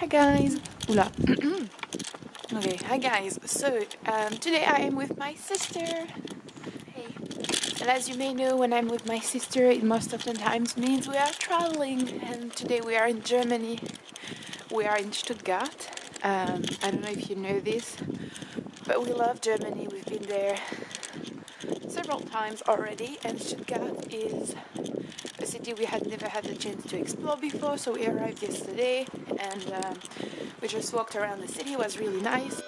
Hi guys! Oula! Okay, hi guys! So, today I am with my sister! Hey! And as you may know, when I'm with my sister, it most of the times means we are traveling, and today we are in Germany. We are in Stuttgart. I don't know if you know this, but we love Germany. We've been there several times already, and Stuttgart is a city we had never had the chance to explore before, so we arrived yesterday and we just walked around the city. It was really nice.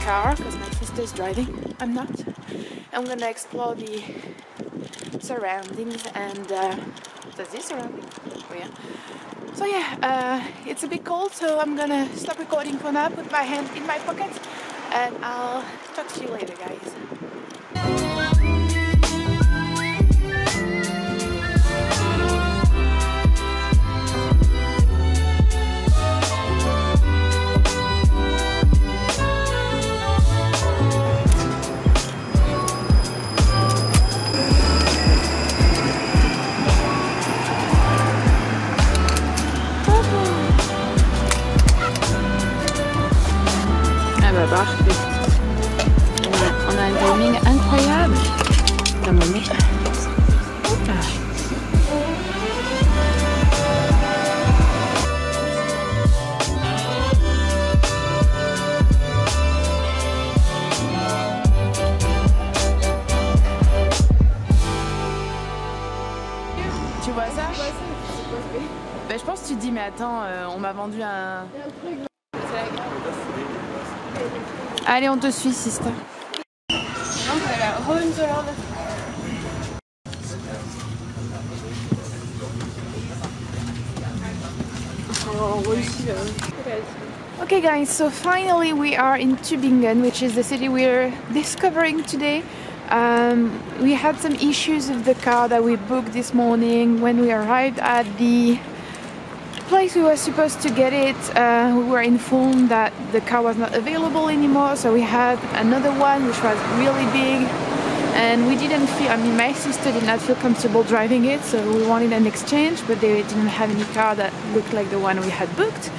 Because my sister's driving, I'm not. I'm gonna explore the surroundings and does this surrounding? Oh yeah. So yeah, it's a bit cold, so I'm gonna stop recording for now. Put my hand in my pocket, and I'll talk to you later, guys. On a un timing incroyable. Putain, mon nez. Tu vois ça? Ben, je pense que tu te dis, mais attends, on m'a vendu un... Allez, on te suit, sister. Okay guys, so finally we are in Tübingen, which is the city we're discovering today. We had some issues with the car that we booked this morning. When we arrived at the place we were supposed to get it, we were informed that the car was not available anymore, so we had another one which was really big, and we didn't feel, I mean my sister did not feel comfortable driving it, so we wanted an exchange, but they didn't have any car that looked like the one we had booked.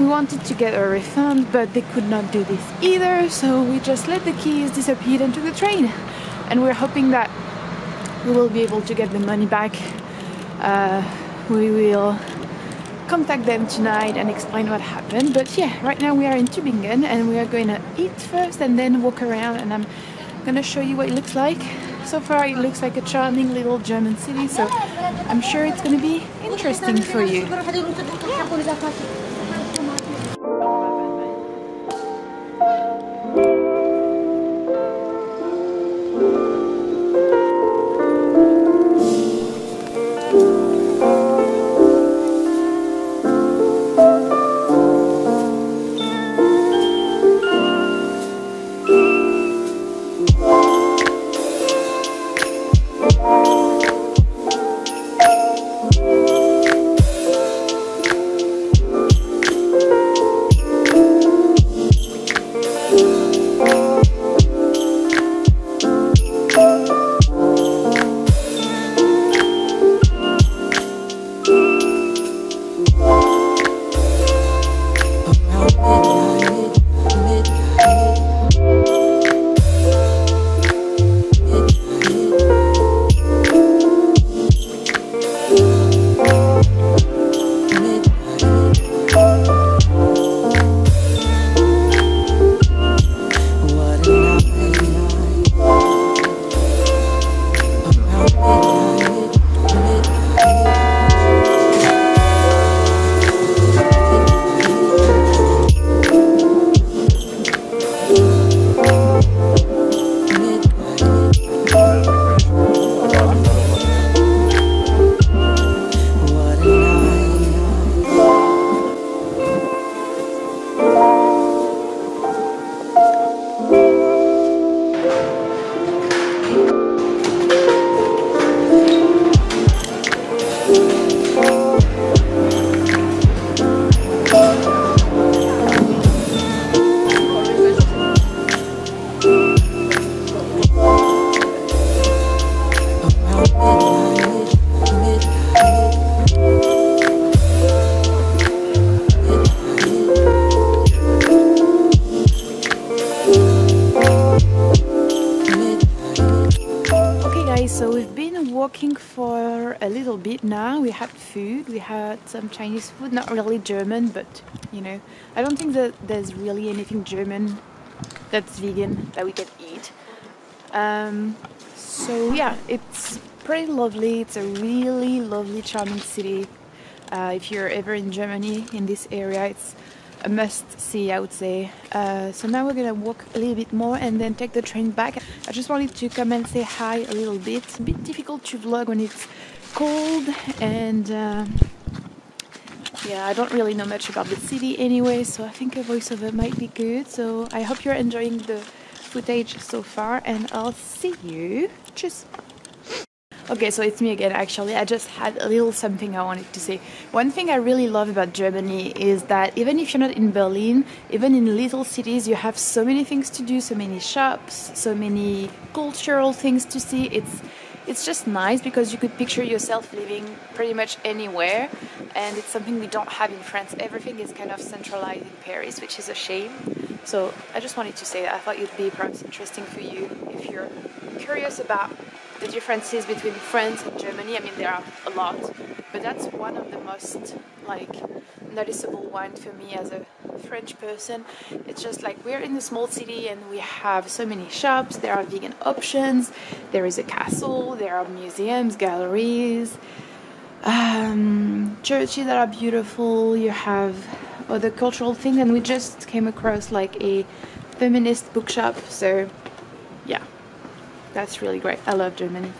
We wanted to get a refund, but they could not do this either, so we just let the keys disappear into the train, and we're hoping that we will be able to get the money back. We will contact them tonight and explain what happened, but yeah, right now we are in Tübingen and we are going to eat first and then walk around, and I'm going to show you what it looks like. So far it looks like a charming little German city, so I'm sure it's going to be interesting for you. So we've been walking for a little bit now. We had food, we had some Chinese food, not really German, but you know, I don't think that there's really anything German that's vegan that we can eat. So yeah, it's pretty lovely. It's a really lovely, charming city. If you're ever in Germany, in this area, it's a must-see, I would say. So now we're gonna walk a little bit more and then take the train back. I just wanted to come and say hi a little bit. It's a bit difficult to vlog when it's cold, and yeah, I don't really know much about the city anyway, so I think a voiceover might be good. So I hope you're enjoying the footage so far, and I'll see you. Tschüss! Okay, so it's me again. Actually, I just had a little something I wanted to say. One thing I really love about Germany is that even if you're not in Berlin, even in little cities, you have so many things to do, so many shops, so many cultural things to see. It's just nice because you could picture yourself living pretty much anywhere, and it's something we don't have in France. Everything is kind of centralized in Paris, which is a shame. So I just wanted to say that. I thought it'd be perhaps interesting for you if you're curious about the differences between France and Germany. I mean, there are a lot, but that's one of the most like noticeable one for me as a French person. It's just like we're in a small city and we have so many shops, there are vegan options, there is a castle, there are museums, galleries, churches that are beautiful, you have other cultural things, and we just came across like a feminist bookshop, so yeah. That's really great. I love Germany.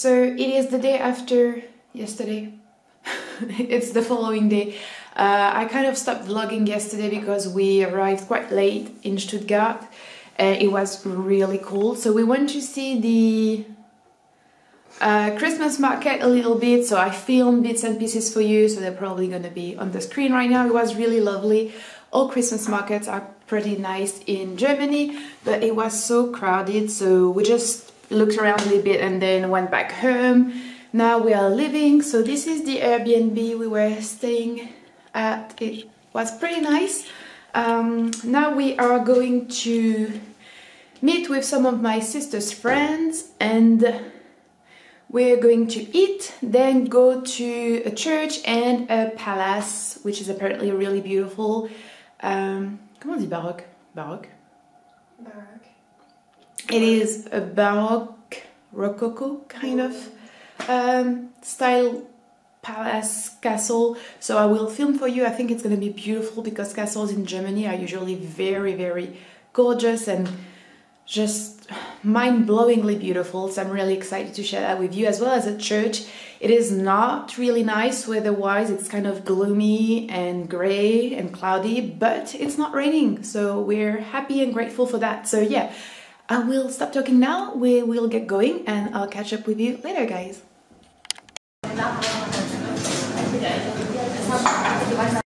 So it is the day after yesterday. It's the following day. I kind of stopped vlogging yesterday because we arrived quite late in Stuttgart. It was really cold, so we went to see the Christmas market a little bit, so I filmed bits and pieces for you, so they're probably gonna be on the screen right now. It was really lovely. All Christmas markets are pretty nice in Germany, but it was so crowded, so we just looked around a little bit and then went back home. Now we are leaving, so this is the Airbnb we were staying at. It was pretty nice. Now we are going to meet with some of my sister's friends, and we're going to eat, then go to a church and a palace, which is apparently really beautiful. Comment on dit baroque? Baroque? Baroque. It is a baroque, rococo kind of style palace, castle. So I will film for you. I think it's going to be beautiful because castles in Germany are usually very, very gorgeous and just mind-blowingly beautiful. So I'm really excited to share that with you, as well as a church. It is not really nice weather-wise. It's kind of gloomy and grey and cloudy, but it's not raining. So we're happy and grateful for that. So yeah. I will stop talking now, we will get going, and I'll catch up with you later, guys.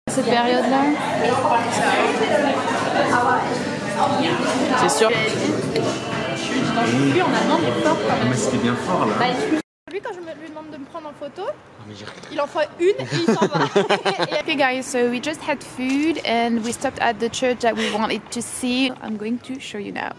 Cette période-là? C'est sûr. Lui, on a demandé fort quand même. Mais c'était bien fort là. Lui, quand je lui demande de me prendre en photo, il en fait une et il s'en va. Okay guys, so we just had food and we stopped at the church that we wanted to see. I'm going to show you now.